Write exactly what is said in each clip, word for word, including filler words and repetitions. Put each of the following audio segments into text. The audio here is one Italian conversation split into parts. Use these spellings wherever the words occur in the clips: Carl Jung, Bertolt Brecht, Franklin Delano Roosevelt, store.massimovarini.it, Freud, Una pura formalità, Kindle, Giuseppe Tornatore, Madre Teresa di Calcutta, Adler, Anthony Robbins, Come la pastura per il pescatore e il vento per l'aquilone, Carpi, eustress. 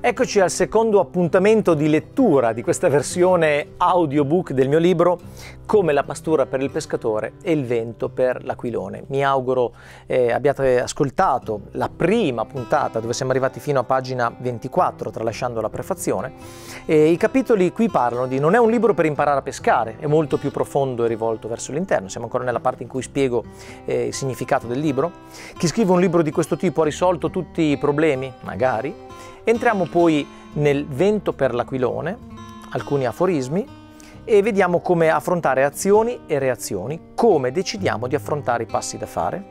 Eccoci al secondo appuntamento di lettura di questa versione audiobook del mio libro Come la pastura per il pescatore e il vento per l'aquilone. Mi auguro eh, abbiate ascoltato la prima puntata dove siamo arrivati fino a pagina ventiquattro, tralasciando la prefazione. E i capitoli qui parlano di non è un libro per imparare a pescare, è molto più profondo e rivolto verso l'interno. Siamo ancora nella parte in cui spiego eh, il significato del libro. Chi scrive un libro di questo tipo ha risolto tutti i problemi, magari. Entriamo poi nel vento per l'aquilone, alcuni aforismi, e vediamo come affrontare azioni e reazioni, come decidiamo di affrontare i passi da fare,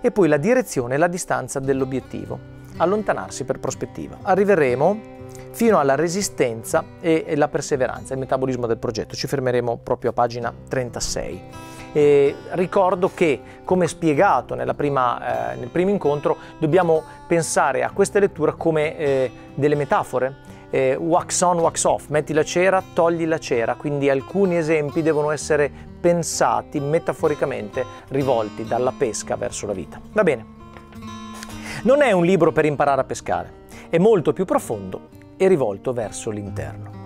e poi la direzione e la distanza dell'obiettivo, allontanarsi per prospettiva. Arriveremo fino alla resistenza e la perseveranza, il metabolismo del progetto. Ci fermeremo proprio a pagina trentasei. E ricordo che, come spiegato nella prima, eh, nel primo incontro, dobbiamo pensare a questa lettura come eh, delle metafore. Eh, wax on, wax off, metti la cera, togli la cera, quindi alcuni esempi devono essere pensati metaforicamente, rivolti dalla pesca verso la vita. Va bene, non è un libro per imparare a pescare, è molto più profondo e rivolto verso l'interno.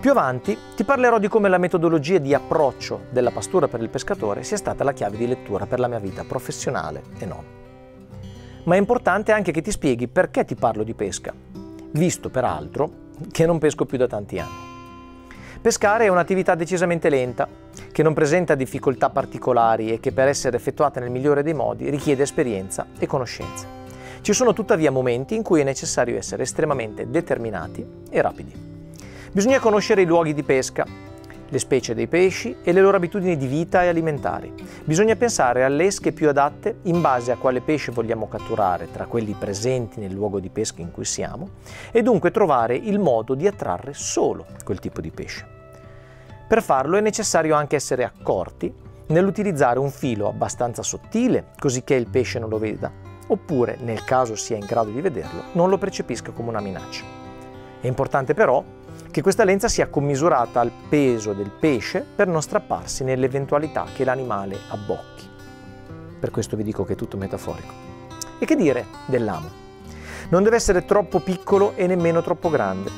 Più avanti ti parlerò di come la metodologia di approccio della pastura per il pescatore sia stata la chiave di lettura per la mia vita professionale e non. Ma è importante anche che ti spieghi perché ti parlo di pesca, visto peraltro che non pesco più da tanti anni. Pescare è un'attività decisamente lenta, che non presenta difficoltà particolari e che per essere effettuata nel migliore dei modi richiede esperienza e conoscenza. Ci sono tuttavia momenti in cui è necessario essere estremamente determinati e rapidi. Bisogna conoscere i luoghi di pesca, le specie dei pesci e le loro abitudini di vita e alimentari. Bisogna pensare alle esche più adatte in base a quale pesce vogliamo catturare tra quelli presenti nel luogo di pesca in cui siamo e dunque trovare il modo di attrarre solo quel tipo di pesce. Per farlo è necessario anche essere accorti nell'utilizzare un filo abbastanza sottile così che il pesce non lo veda, oppure, nel caso sia in grado di vederlo, non lo percepisca come una minaccia. È importante però che questa lenza sia commisurata al peso del pesce per non strapparsi nell'eventualità che l'animale abbocchi. Per questo vi dico che è tutto metaforico. E che dire dell'amo? Non deve essere troppo piccolo e nemmeno troppo grande.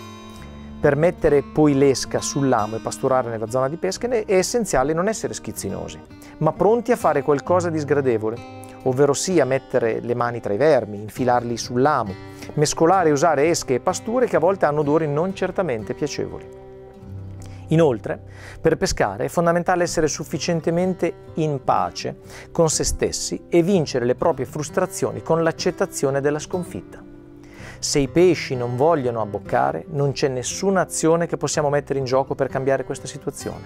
Per mettere poi l'esca sull'amo e pasturare nella zona di pesca è essenziale non essere schizzinosi, ma pronti a fare qualcosa di sgradevole, ovvero sia mettere le mani tra i vermi, infilarli sull'amo, mescolare e usare esche e pasture che a volte hanno odori non certamente piacevoli. Inoltre, per pescare è fondamentale essere sufficientemente in pace con se stessi e vincere le proprie frustrazioni con l'accettazione della sconfitta. Se i pesci non vogliono abboccare, non c'è nessuna azione che possiamo mettere in gioco per cambiare questa situazione.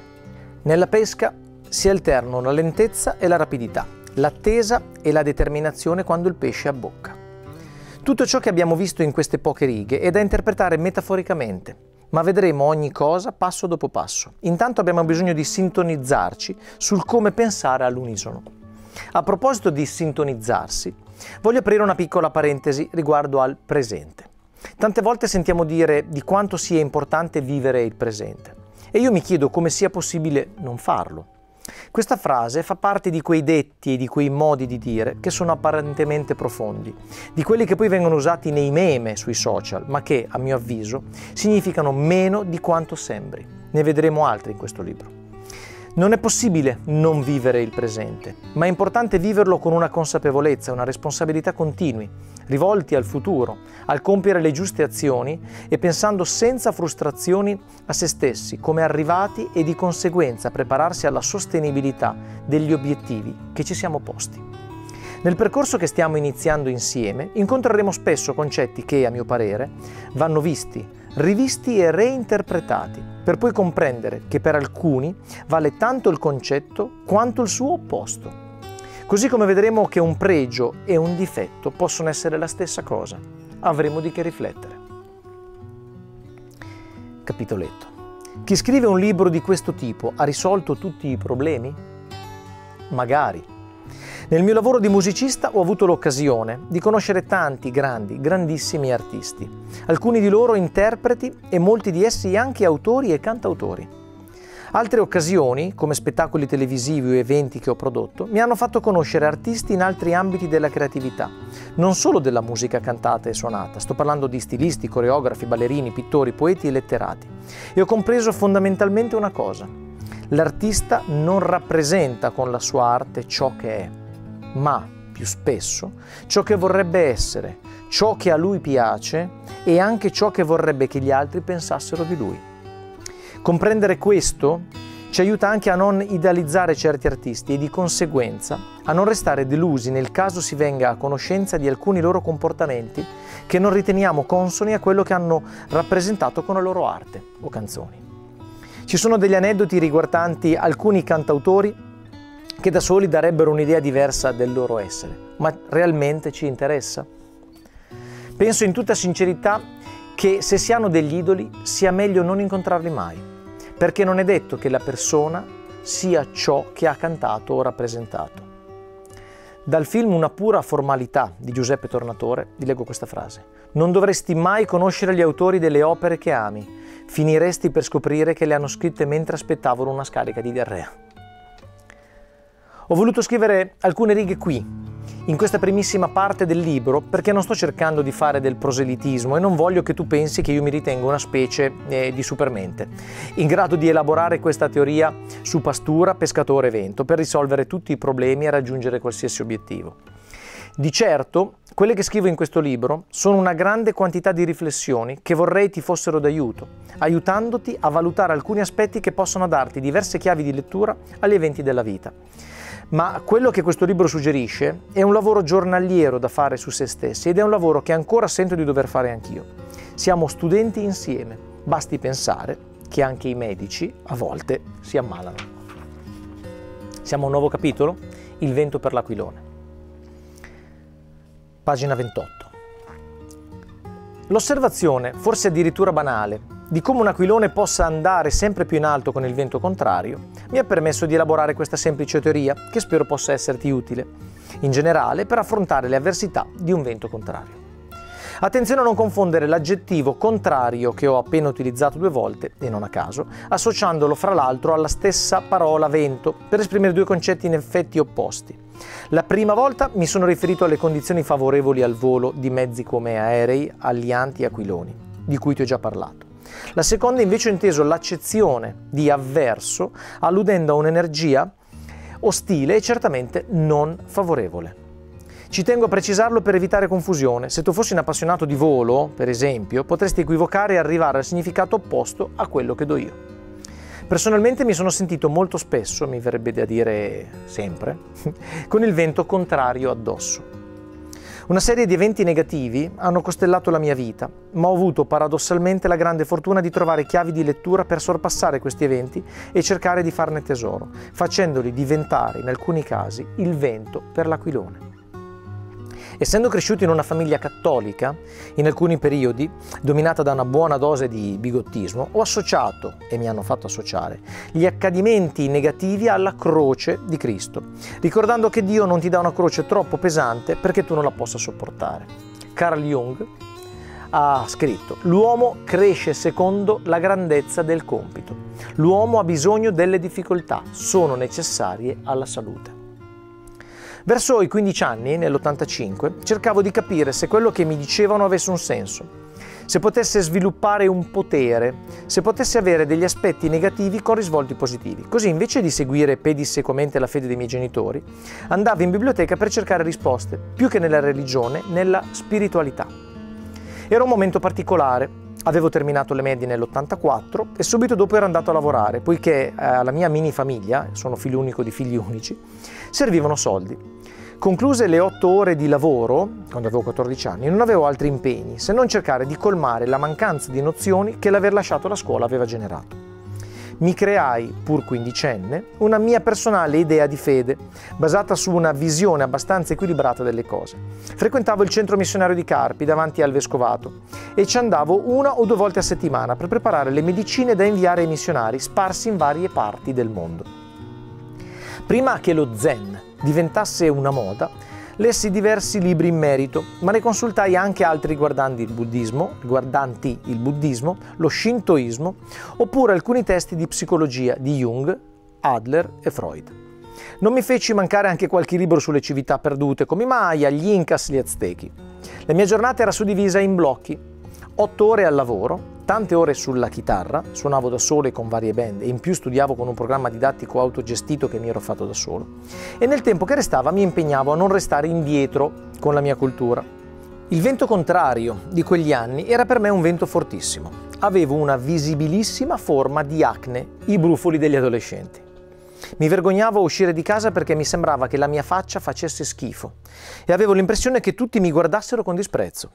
Nella pesca si alternano la lentezza e la rapidità, l'attesa e la determinazione quando il pesce abbocca. Tutto ciò che abbiamo visto in queste poche righe è da interpretare metaforicamente, ma vedremo ogni cosa passo dopo passo. Intanto abbiamo bisogno di sintonizzarci sul come pensare all'unisono. A proposito di sintonizzarsi, voglio aprire una piccola parentesi riguardo al presente. Tante volte sentiamo dire di quanto sia importante vivere il presente, e io mi chiedo come sia possibile non farlo. Questa frase fa parte di quei detti e di quei modi di dire che sono apparentemente profondi, di quelli che poi vengono usati nei meme sui social, ma che, a mio avviso, significano meno di quanto sembri. Ne vedremo altri in questo libro. Non è possibile non vivere il presente, ma è importante viverlo con una consapevolezza, una responsabilità continui, rivolti al futuro, al compiere le giuste azioni e pensando senza frustrazioni a se stessi, come arrivati e di conseguenza prepararsi alla sostenibilità degli obiettivi che ci siamo posti. Nel percorso che stiamo iniziando insieme incontreremo spesso concetti che, a mio parere, vanno visti, rivisti e reinterpretati, per poi comprendere che per alcuni vale tanto il concetto quanto il suo opposto. Così come vedremo che un pregio e un difetto possono essere la stessa cosa. Avremo di che riflettere. Capitoletto. Chi scrive un libro di questo tipo ha risolto tutti i problemi? Magari. Nel mio lavoro di musicista ho avuto l'occasione di conoscere tanti grandi, grandissimi artisti, alcuni di loro interpreti e molti di essi anche autori e cantautori. Altre occasioni, come spettacoli televisivi o eventi che ho prodotto, mi hanno fatto conoscere artisti in altri ambiti della creatività, non solo della musica cantata e suonata, sto parlando di stilisti, coreografi, ballerini, pittori, poeti e letterati. E ho compreso fondamentalmente una cosa: l'artista non rappresenta con la sua arte ciò che è, ma, più spesso, ciò che vorrebbe essere, ciò che a lui piace e anche ciò che vorrebbe che gli altri pensassero di lui. Comprendere questo ci aiuta anche a non idealizzare certi artisti e di conseguenza a non restare delusi nel caso si venga a conoscenza di alcuni loro comportamenti che non riteniamo consoni a quello che hanno rappresentato con la loro arte o canzoni. Ci sono degli aneddoti riguardanti alcuni cantautori che da soli darebbero un'idea diversa del loro essere, ma realmente ci interessa? Penso in tutta sincerità che se si hanno degli idoli sia meglio non incontrarli mai, perché non è detto che la persona sia ciò che ha cantato o rappresentato. Dal film Una pura formalità di Giuseppe Tornatore vi leggo questa frase: non dovresti mai conoscere gli autori delle opere che ami, finiresti per scoprire che le hanno scritte mentre aspettavano una scarica di diarrea. Ho voluto scrivere alcune righe qui, in questa primissima parte del libro, perché non sto cercando di fare del proselitismo e non voglio che tu pensi che io mi ritengo una specie eh, di supermente, in grado di elaborare questa teoria su pastura, pescatore e vento, per risolvere tutti i problemi e raggiungere qualsiasi obiettivo. Di certo, quelle che scrivo in questo libro sono una grande quantità di riflessioni che vorrei ti fossero d'aiuto, aiutandoti a valutare alcuni aspetti che possono darti diverse chiavi di lettura agli eventi della vita. Ma quello che questo libro suggerisce è un lavoro giornaliero da fare su se stessi ed è un lavoro che ancora sento di dover fare anch'io. Siamo studenti insieme, basti pensare che anche i medici a volte si ammalano. Siamo a un nuovo capitolo, Il vento per l'aquilone. Pagina ventotto. L'osservazione, forse addirittura banale, di come un aquilone possa andare sempre più in alto con il vento contrario, mi ha permesso di elaborare questa semplice teoria che spero possa esserti utile, in generale per affrontare le avversità di un vento contrario. Attenzione a non confondere l'aggettivo contrario che ho appena utilizzato due volte, e non a caso, associandolo fra l'altro alla stessa parola vento, per esprimere due concetti in effetti opposti. La prima volta mi sono riferito alle condizioni favorevoli al volo di mezzi come aerei, alianti e aquiloni, di cui ti ho già parlato. La seconda invece ho inteso l'accezione di avverso, alludendo a un'energia ostile e certamente non favorevole. Ci tengo a precisarlo per evitare confusione. Se tu fossi un appassionato di volo, per esempio, potresti equivocare e arrivare al significato opposto a quello che do io. Personalmente mi sono sentito molto spesso, mi verrebbe da dire sempre, con il vento contrario addosso. Una serie di eventi negativi hanno costellato la mia vita, ma ho avuto paradossalmente la grande fortuna di trovare chiavi di lettura per sorpassare questi eventi e cercare di farne tesoro, facendoli diventare, in alcuni casi, il vento per l'aquilone. Essendo cresciuto in una famiglia cattolica, in alcuni periodi, dominata da una buona dose di bigottismo, ho associato, e mi hanno fatto associare, gli accadimenti negativi alla croce di Cristo, ricordando che Dio non ti dà una croce troppo pesante perché tu non la possa sopportare. Carl Jung ha scritto: l'uomo cresce secondo la grandezza del compito. L'uomo ha bisogno delle difficoltà, sono necessarie alla salute. Verso i quindici anni, nell'ottantacinque, cercavo di capire se quello che mi dicevano avesse un senso, se potesse sviluppare un potere, se potesse avere degli aspetti negativi con risvolti positivi. Così, invece di seguire pedissequamente la fede dei miei genitori, andavo in biblioteca per cercare risposte, più che nella religione, nella spiritualità. Era un momento particolare. Avevo terminato le medie nell'ottantaquattro e subito dopo ero andato a lavorare, poiché alla mia mini famiglia, sono figlio unico di figli unici, servivano soldi. Concluse le otto ore di lavoro, quando avevo quattordici anni, non avevo altri impegni se non cercare di colmare la mancanza di nozioni che l'aver lasciato la scuola aveva generato. Mi creai, pur quindicenne, una mia personale idea di fede, basata su una visione abbastanza equilibrata delle cose. Frequentavo il centro missionario di Carpi, davanti al Vescovato, e ci andavo una o due volte a settimana per preparare le medicine da inviare ai missionari sparsi in varie parti del mondo. Prima che lo zen diventasse una moda, lessi diversi libri in merito, ma ne consultai anche altri riguardanti il buddismo, riguardanti il buddismo, lo shintoismo, oppure alcuni testi di psicologia di Jung, Adler e Freud. Non mi feci mancare anche qualche libro sulle civiltà perdute, come i Maya, gli Incas, gli Aztechi. La mia giornata era suddivisa in blocchi, otto ore al lavoro, tante ore sulla chitarra, suonavo da solo e con varie band e in più studiavo con un programma didattico autogestito che mi ero fatto da solo. E nel tempo che restava mi impegnavo a non restare indietro con la mia cultura. Il vento contrario di quegli anni era per me un vento fortissimo. Avevo una visibilissima forma di acne, i brufoli degli adolescenti. Mi vergognavo a uscire di casa perché mi sembrava che la mia faccia facesse schifo e avevo l'impressione che tutti mi guardassero con disprezzo.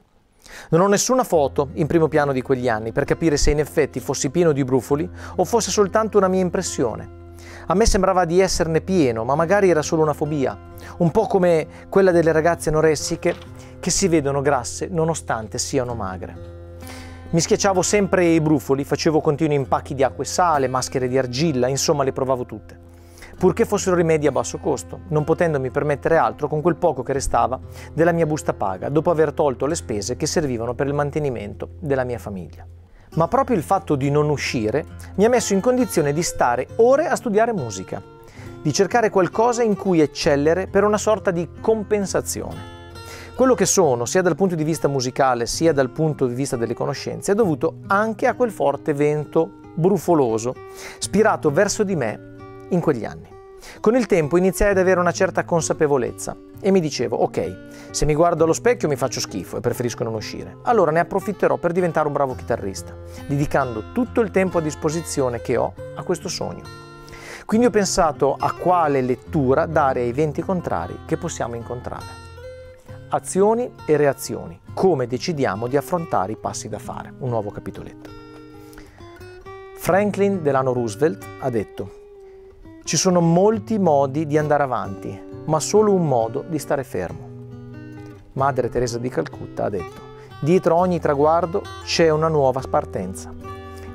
Non ho nessuna foto in primo piano di quegli anni per capire se in effetti fossi pieno di brufoli o fosse soltanto una mia impressione. A me sembrava di esserne pieno, ma magari era solo una fobia, un po' come quella delle ragazze anoressiche che si vedono grasse nonostante siano magre. Mi schiacciavo sempre i brufoli, facevo continui impacchi di acqua e sale, maschere di argilla, insomma le provavo tutte. Purché fossero rimedi a basso costo, non potendomi permettere altro con quel poco che restava della mia busta paga, dopo aver tolto le spese che servivano per il mantenimento della mia famiglia. Ma proprio il fatto di non uscire mi ha messo in condizione di stare ore a studiare musica, di cercare qualcosa in cui eccellere per una sorta di compensazione. Quello che sono, sia dal punto di vista musicale, sia dal punto di vista delle conoscenze, è dovuto anche a quel forte vento brufoloso, spirato verso di me in quegli anni. Con il tempo iniziai ad avere una certa consapevolezza e mi dicevo, ok, se mi guardo allo specchio mi faccio schifo e preferisco non uscire, allora ne approfitterò per diventare un bravo chitarrista, dedicando tutto il tempo a disposizione che ho a questo sogno. Quindi ho pensato a quale lettura dare ai venti contrari che possiamo incontrare. Azioni e reazioni, come decidiamo di affrontare i passi da fare, un nuovo capitoletto. Franklin Delano Roosevelt ha detto: ci sono molti modi di andare avanti, ma solo un modo di stare fermo. Madre Teresa di Calcutta ha detto: dietro ogni traguardo c'è una nuova partenza.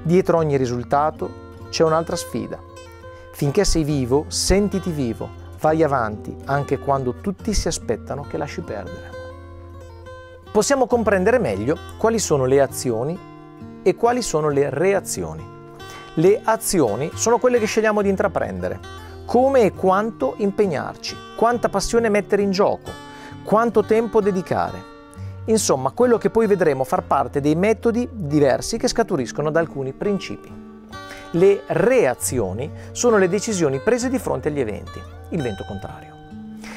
Dietro ogni risultato c'è un'altra sfida. Finché sei vivo, sentiti vivo, vai avanti, anche quando tutti si aspettano che lasci perdere. Possiamo comprendere meglio quali sono le azioni e quali sono le reazioni. Le azioni sono quelle che scegliamo di intraprendere, come e quanto impegnarci, quanta passione mettere in gioco, quanto tempo dedicare. Insomma, quello che poi vedremo far parte dei metodi diversi che scaturiscono da alcuni principi. Le reazioni sono le decisioni prese di fronte agli eventi, il vento contrario.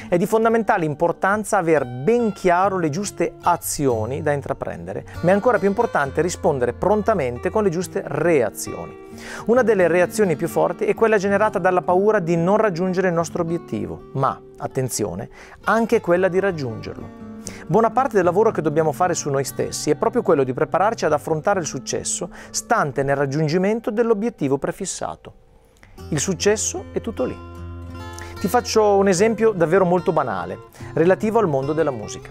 È di fondamentale importanza aver ben chiaro le giuste azioni da intraprendere, ma è ancora più importante rispondere prontamente con le giuste reazioni. Una delle reazioni più forti è quella generata dalla paura di non raggiungere il nostro obiettivo, ma, attenzione, anche quella di raggiungerlo. Buona parte del lavoro che dobbiamo fare su noi stessi è proprio quello di prepararci ad affrontare il successo stante nel raggiungimento dell'obiettivo prefissato. Il successo è tutto lì. Ti faccio un esempio davvero molto banale, relativo al mondo della musica.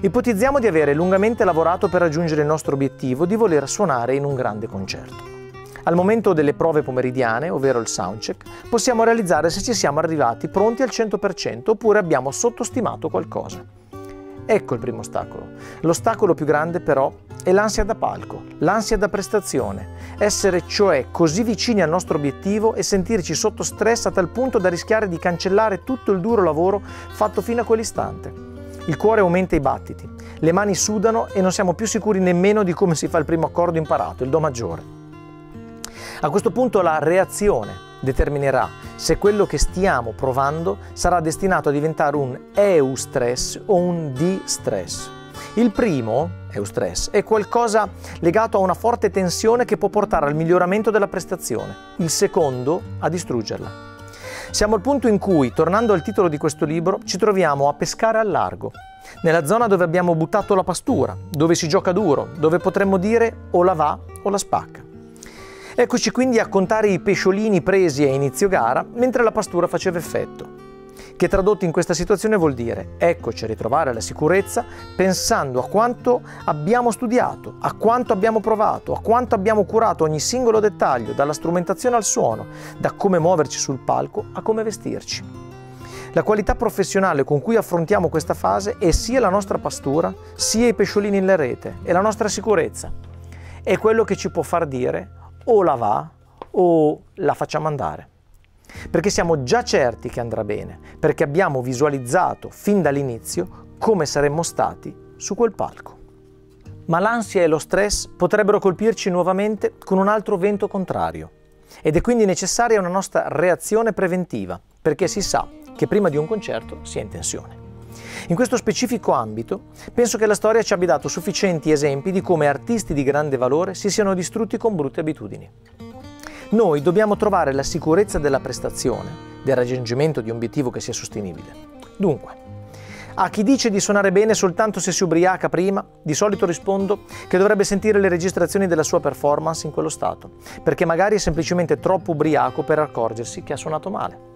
Ipotizziamo di avere lungamente lavorato per raggiungere il nostro obiettivo di voler suonare in un grande concerto. Al momento delle prove pomeridiane, ovvero il soundcheck, possiamo realizzare se ci siamo arrivati pronti al cento per cento oppure abbiamo sottostimato qualcosa. Ecco il primo ostacolo. L'ostacolo più grande però è l'ansia da palco, l'ansia da prestazione, essere cioè così vicini al nostro obiettivo e sentirci sotto stress a tal punto da rischiare di cancellare tutto il duro lavoro fatto fino a quell'istante. Il cuore aumenta i battiti, le mani sudano e non siamo più sicuri nemmeno di come si fa il primo accordo imparato, il Do maggiore. A questo punto la reazione determinerà se quello che stiamo provando sarà destinato a diventare un eustress o un distress. Il primo, eustress, è qualcosa legato a una forte tensione che può portare al miglioramento della prestazione, il secondo a distruggerla. Siamo al punto in cui, tornando al titolo di questo libro, ci troviamo a pescare al largo, nella zona dove abbiamo buttato la pastura, dove si gioca duro, dove potremmo dire o la va o la spacca. Eccoci quindi a contare i pesciolini presi a inizio gara mentre la pastura faceva effetto, che tradotto in questa situazione vuol dire eccoci a ritrovare la sicurezza pensando a quanto abbiamo studiato, a quanto abbiamo provato, a quanto abbiamo curato ogni singolo dettaglio, dalla strumentazione al suono, da come muoverci sul palco a come vestirci. La qualità professionale con cui affrontiamo questa fase è sia la nostra pastura, sia i pesciolini in rete, è la nostra sicurezza. È quello che ci può far dire o la va o la facciamo andare. Perché siamo già certi che andrà bene, perché abbiamo visualizzato fin dall'inizio come saremmo stati su quel palco. Ma l'ansia e lo stress potrebbero colpirci nuovamente con un altro vento contrario. Ed è quindi necessaria una nostra reazione preventiva, perché si sa che prima di un concerto si è in tensione. In questo specifico ambito, penso che la storia ci abbia dato sufficienti esempi di come artisti di grande valore si siano distrutti con brutte abitudini. Noi dobbiamo trovare la sicurezza della prestazione, del raggiungimento di un obiettivo che sia sostenibile. Dunque, a chi dice di suonare bene soltanto se si ubriaca prima, di solito rispondo che dovrebbe sentire le registrazioni della sua performance in quello stato, perché magari è semplicemente troppo ubriaco per accorgersi che ha suonato male.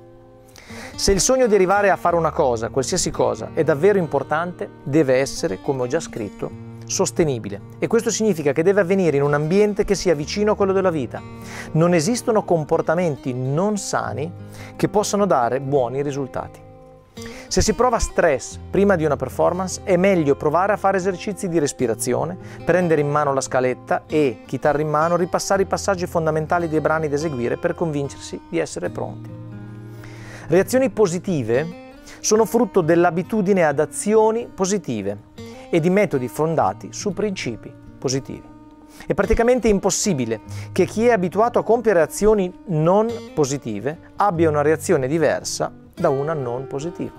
Se il sogno di arrivare a fare una cosa, qualsiasi cosa, è davvero importante, deve essere, come ho già scritto, sostenibile. E questo significa che deve avvenire in un ambiente che sia vicino a quello della vita. Non esistono comportamenti non sani che possano dare buoni risultati. Se si prova stress prima di una performance, è meglio provare a fare esercizi di respirazione, prendere in mano la scaletta e, chitarra in mano, ripassare i passaggi fondamentali dei brani da eseguire per convincersi di essere pronti. Reazioni positive sono frutto dell'abitudine ad azioni positive e di metodi fondati su principi positivi. È praticamente impossibile che chi è abituato a compiere azioni non positive abbia una reazione diversa da una non positiva.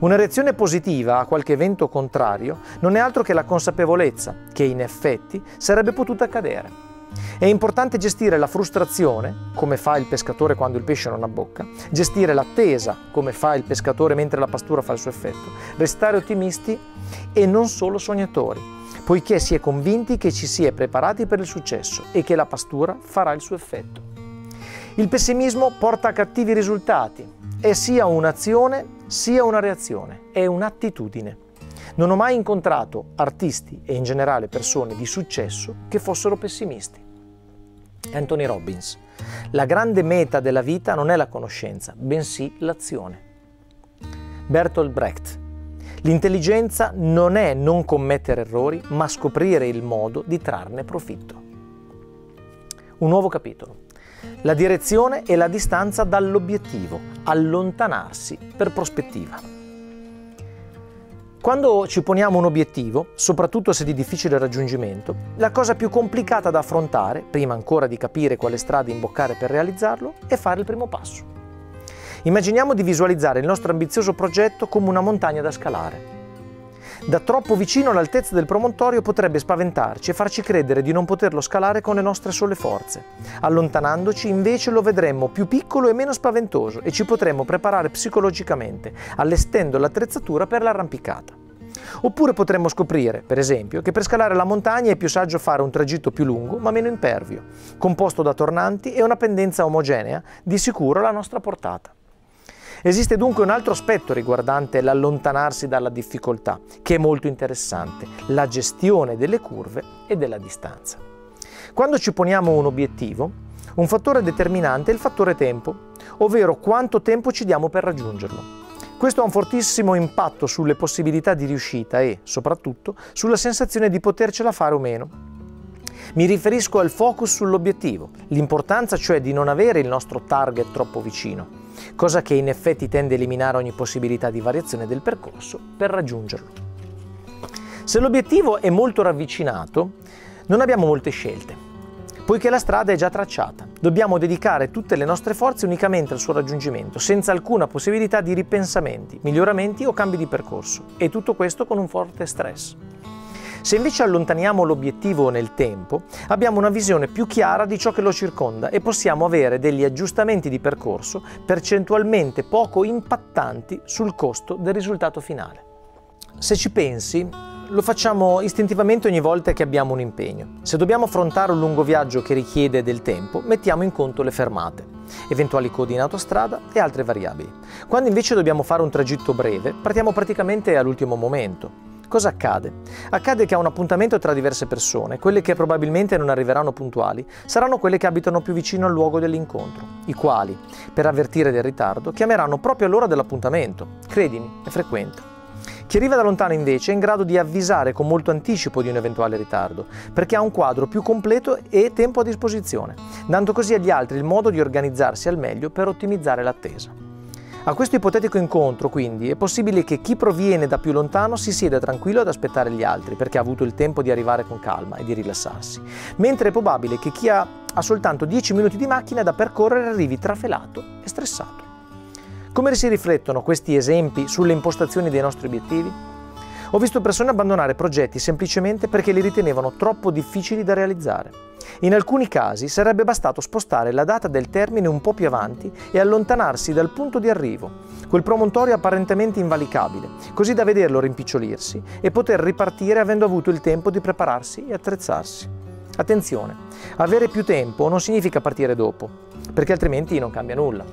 Una reazione positiva a qualche evento contrario non è altro che la consapevolezza che in effetti sarebbe potuta accadere. È importante gestire la frustrazione, come fa il pescatore quando il pesce non abbocca, gestire l'attesa, come fa il pescatore mentre la pastura fa il suo effetto, restare ottimisti e non solo sognatori, poiché si è convinti che ci si è preparati per il successo e che la pastura farà il suo effetto. Il pessimismo porta a cattivi risultati, è sia un'azione sia una reazione, è un'attitudine. Non ho mai incontrato artisti e in generale persone di successo che fossero pessimisti. Anthony Robbins. La grande meta della vita non è la conoscenza, bensì l'azione. Bertolt Brecht. L'intelligenza non è non commettere errori, ma scoprire il modo di trarne profitto. Un nuovo capitolo. La direzione e la distanza dall'obiettivo, allontanarsi per prospettiva. Quando ci poniamo un obiettivo, soprattutto se di difficile raggiungimento, la cosa più complicata da affrontare, prima ancora di capire quale strada imboccare per realizzarlo, è fare il primo passo. Immaginiamo di visualizzare il nostro ambizioso progetto come una montagna da scalare. Da troppo vicino all'altezza del promontorio potrebbe spaventarci e farci credere di non poterlo scalare con le nostre sole forze. Allontanandoci invece lo vedremmo più piccolo e meno spaventoso e ci potremmo preparare psicologicamente, allestendo l'attrezzatura per l'arrampicata. Oppure potremmo scoprire, per esempio, che per scalare la montagna è più saggio fare un tragitto più lungo ma meno impervio, composto da tornanti e una pendenza omogenea, di sicuro alla nostra portata. Esiste dunque un altro aspetto riguardante l'allontanarsi dalla difficoltà, che è molto interessante, la gestione delle curve e della distanza. Quando ci poniamo un obiettivo, un fattore determinante è il fattore tempo, ovvero quanto tempo ci diamo per raggiungerlo. Questo ha un fortissimo impatto sulle possibilità di riuscita e, soprattutto, sulla sensazione di potercela fare o meno. Mi riferisco al focus sull'obiettivo, l'importanza cioè di non avere il nostro target troppo vicino, cosa che in effetti tende a eliminare ogni possibilità di variazione del percorso per raggiungerlo. Se l'obiettivo è molto ravvicinato, non abbiamo molte scelte, poiché la strada è già tracciata. Dobbiamo dedicare tutte le nostre forze unicamente al suo raggiungimento, senza alcuna possibilità di ripensamenti, miglioramenti o cambi di percorso, e tutto questo con un forte stress. Se invece allontaniamo l'obiettivo nel tempo, abbiamo una visione più chiara di ciò che lo circonda e possiamo avere degli aggiustamenti di percorso percentualmente poco impattanti sul costo del risultato finale. Se ci pensi, lo facciamo istintivamente ogni volta che abbiamo un impegno. Se dobbiamo affrontare un lungo viaggio che richiede del tempo, mettiamo in conto le fermate, eventuali code in autostrada e altre variabili. Quando invece dobbiamo fare un tragitto breve, partiamo praticamente all'ultimo momento. Cosa accade? Accade che a un appuntamento tra diverse persone, quelle che probabilmente non arriveranno puntuali, saranno quelle che abitano più vicino al luogo dell'incontro, i quali, per avvertire del ritardo, chiameranno proprio all'ora dell'appuntamento. Credimi, è frequente. Chi arriva da lontano invece è in grado di avvisare con molto anticipo di un eventuale ritardo, perché ha un quadro più completo e tempo a disposizione, dando così agli altri il modo di organizzarsi al meglio per ottimizzare l'attesa. A questo ipotetico incontro, quindi, è possibile che chi proviene da più lontano si sieda tranquillo ad aspettare gli altri, perché ha avuto il tempo di arrivare con calma e di rilassarsi, mentre è probabile che chi ha, ha soltanto dieci minuti di macchina da percorrere arrivi trafelato e stressato. Come si riflettono questi esempi sulle impostazioni dei nostri obiettivi? Ho visto persone abbandonare progetti semplicemente perché li ritenevano troppo difficili da realizzare. In alcuni casi sarebbe bastato spostare la data del termine un po' più avanti e allontanarsi dal punto di arrivo, quel promontorio apparentemente invalicabile, così da vederlo rimpicciolirsi e poter ripartire avendo avuto il tempo di prepararsi e attrezzarsi. Attenzione, avere più tempo non significa partire dopo, perché altrimenti non cambia nulla.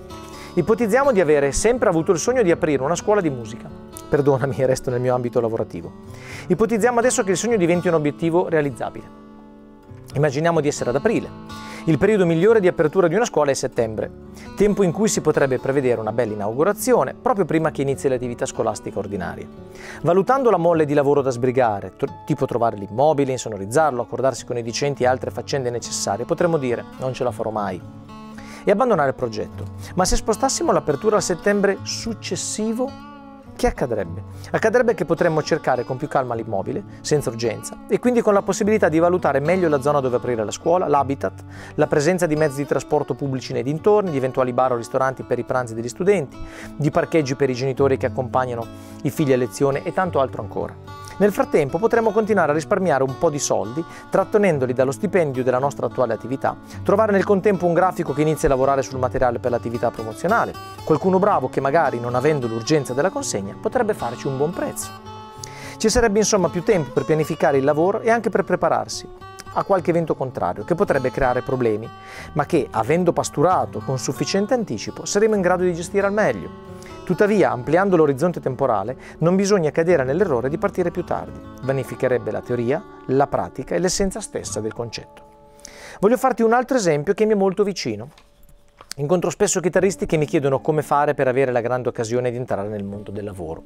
Ipotizziamo di avere sempre avuto il sogno di aprire una scuola di musica. Perdonami, resto nel mio ambito lavorativo. Ipotizziamo adesso che il sogno diventi un obiettivo realizzabile. Immaginiamo di essere ad aprile. Il periodo migliore di apertura di una scuola è settembre, tempo in cui si potrebbe prevedere una bella inaugurazione proprio prima che inizi l'attività scolastica ordinaria. Valutando la molle di lavoro da sbrigare, tipo trovare l'immobile, insonorizzarlo, accordarsi con i dicenti e altre faccende necessarie, potremmo dire non ce la farò mai e abbandonare il progetto. Ma se spostassimo l'apertura a settembre successivo, che accadrebbe? Accadrebbe che potremmo cercare con più calma l'immobile, senza urgenza, e quindi con la possibilità di valutare meglio la zona dove aprire la scuola, l'habitat, la presenza di mezzi di trasporto pubblici nei dintorni, di eventuali bar o ristoranti per i pranzi degli studenti, di parcheggi per i genitori che accompagnano i figli a lezione e tanto altro ancora. Nel frattempo potremo continuare a risparmiare un po' di soldi, trattenendoli dallo stipendio della nostra attuale attività, trovare nel contempo un grafico che inizi a lavorare sul materiale per l'attività promozionale, qualcuno bravo che magari, non avendo l'urgenza della consegna, potrebbe farci un buon prezzo. Ci sarebbe insomma più tempo per pianificare il lavoro e anche per prepararsi a qualche evento contrario che potrebbe creare problemi, ma che, avendo pasturato con sufficiente anticipo, saremo in grado di gestire al meglio. Tuttavia, ampliando l'orizzonte temporale, non bisogna cadere nell'errore di partire più tardi. Vanificherebbe la teoria, la pratica e l'essenza stessa del concetto. Voglio farti un altro esempio che mi è molto vicino. Incontro spesso chitarristi che mi chiedono come fare per avere la grande occasione di entrare nel mondo del lavoro.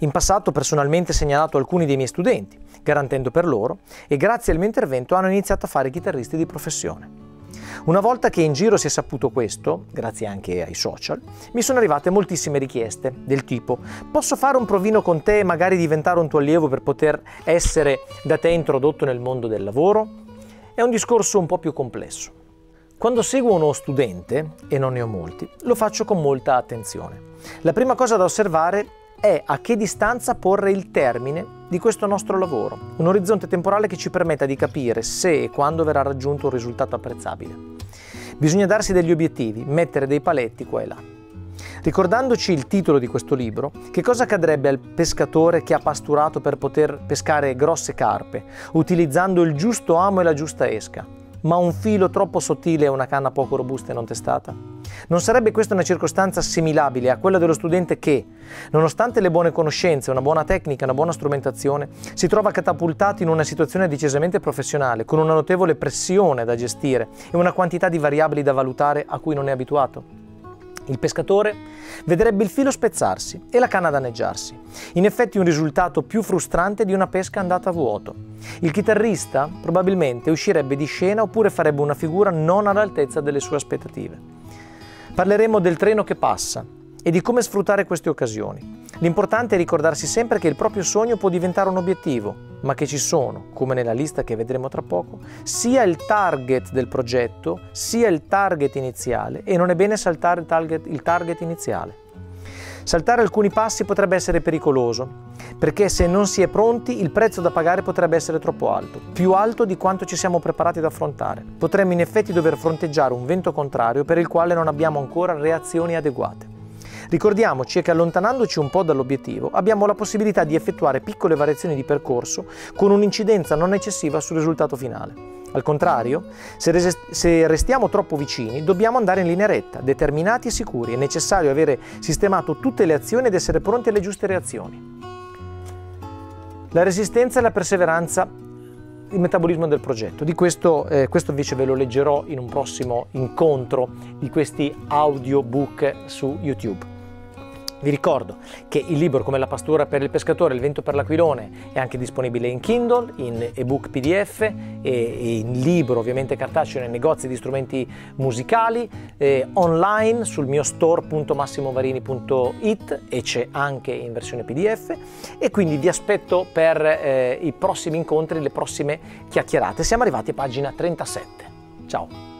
In passato ho personalmente segnalato alcuni dei miei studenti, garantendo per loro, e grazie al mio intervento hanno iniziato a fare chitarristi di professione. Una volta che in giro si è saputo questo, grazie anche ai social, mi sono arrivate moltissime richieste del tipo «Posso fare un provino con te e magari diventare un tuo allievo per poter essere da te introdotto nel mondo del lavoro?» È un discorso un po' più complesso. Quando seguo uno studente, e non ne ho molti, lo faccio con molta attenzione. La prima cosa da osservare è a che distanza porre il termine di questo nostro lavoro, un orizzonte temporale che ci permetta di capire se e quando verrà raggiunto un risultato apprezzabile. Bisogna darsi degli obiettivi, mettere dei paletti qua e là. Ricordandoci il titolo di questo libro, che cosa accadrebbe al pescatore che ha pasturato per poter pescare grosse carpe, utilizzando il giusto amo e la giusta esca, ma un filo troppo sottile e una canna poco robusta e non testata? Non sarebbe questa una circostanza assimilabile a quella dello studente che, nonostante le buone conoscenze, una buona tecnica, una buona strumentazione, si trova catapultato in una situazione decisamente professionale, con una notevole pressione da gestire e una quantità di variabili da valutare a cui non è abituato? Il pescatore vedrebbe il filo spezzarsi e la canna danneggiarsi. In effetti un risultato più frustrante di una pesca andata a vuoto. Il chitarrista probabilmente uscirebbe di scena oppure farebbe una figura non all'altezza delle sue aspettative. Parleremo del treno che passa e di come sfruttare queste occasioni. L'importante è ricordarsi sempre che il proprio sogno può diventare un obiettivo, ma che ci sono, come nella lista che vedremo tra poco, sia il target del progetto, sia il target iniziale, e non è bene saltare il target, il target iniziale. Saltare alcuni passi potrebbe essere pericoloso, perché se non si è pronti il prezzo da pagare potrebbe essere troppo alto, più alto di quanto ci siamo preparati ad affrontare. Potremmo in effetti dover fronteggiare un vento contrario per il quale non abbiamo ancora reazioni adeguate. Ricordiamoci che allontanandoci un po' dall'obiettivo abbiamo la possibilità di effettuare piccole variazioni di percorso con un'incidenza non eccessiva sul risultato finale. Al contrario, se, resist- se restiamo troppo vicini, dobbiamo andare in linea retta, determinati e sicuri. È necessario avere sistemato tutte le azioni ed essere pronti alle giuste reazioni. La resistenza e la perseveranza, il metabolismo del progetto. Di questo, eh, questo invece ve lo leggerò in un prossimo incontro di questi audiobook su YouTube. Vi ricordo che il libro Come la pastura per il pescatore e il vento per l'aquilone è anche disponibile in Kindle, in ebook P D F e, e in libro ovviamente cartaceo nei negozi di strumenti musicali, eh, online sul mio store punto massimo varini punto it e c'è anche in versione P D F, e quindi vi aspetto per eh, i prossimi incontri, le prossime chiacchierate. Siamo arrivati a pagina trentasette. Ciao!